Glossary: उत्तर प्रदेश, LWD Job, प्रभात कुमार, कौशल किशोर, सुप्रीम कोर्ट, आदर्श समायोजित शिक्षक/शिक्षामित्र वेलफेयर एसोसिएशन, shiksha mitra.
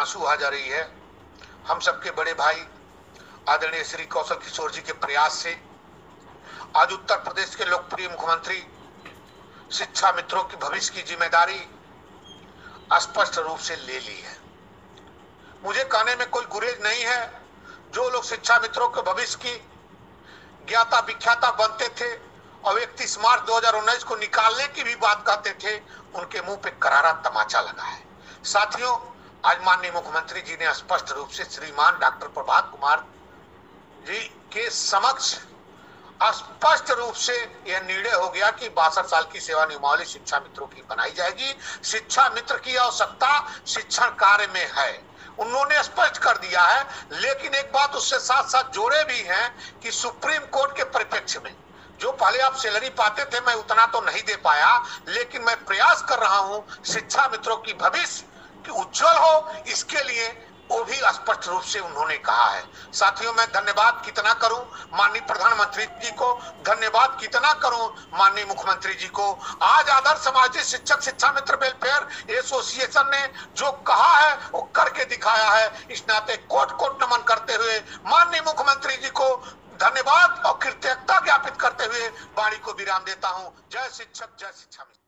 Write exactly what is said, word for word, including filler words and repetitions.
आंसू आ जा रही है। हम सबके बड़े भाई आदरणीय श्री कौशल किशोर जी के प्रयास से आज उत्तर प्रदेश के लोकप्रिय मुख्यमंत्री शिक्षा मित्रों की भविष्य की जिम्मेदारी स्पष्ट रूप से ले ली है। मुझे कहने में कोई गुरेज नहीं है, जो लोग शिक्षा मित्रों के भविष्य की ज्ञाता विख्याता बनते थे और इकतीस मार्च दो हजार उन्नीस को निकालने की भी बात कहते थे, उनके मुंह पे करारा तमाचा लगा है। साथियों, आज माननीय मुख्यमंत्री जी ने स्पष्ट रूप से श्रीमान डॉक्टर प्रभात कुमार जी के समक्ष स्पष्ट रूप से यह निर्णय हो गया कि बासठ साल की सेवा नियमावली शिक्षा मित्रों की बनाई जाएगी। शिक्षा मित्र की आवश्यकता शिक्षण कार्य में है, उन्होंने स्पष्ट कर दिया है। लेकिन एक बात उससे साथ साथ जोड़े भी हैं कि सुप्रीम कोर्ट के परिप्रेक्ष्य में जो पहले आप सैलरी पाते थे, मैं उतना तो नहीं दे पाया, लेकिन मैं प्रयास कर रहा हूं शिक्षा मित्रों की भविष्य की उज्जवल हो, इसके लिए वो भी स्पष्ट रूप से उन्होंने कहा है। साथियों, मैं धन्यवाद कितना करूं माननीय प्रधानमंत्री जी को, धन्यवाद कितना करूं माननीय मुख्यमंत्री जी को। आज आदर्श समायोजित शिक्षक शिक्षामित्र वेलफेयर एसोसिएशन ने जो कहा है वो करके दिखाया है। इस नाते कोट कोट नमन करते हुए माननीय मुख्यमंत्री जी को धन्यवाद और कृतज्ञता ज्ञापित करते हुए वाणी को विराम देता हूँ। जय शिक्षक, जय शिक्षामित्र।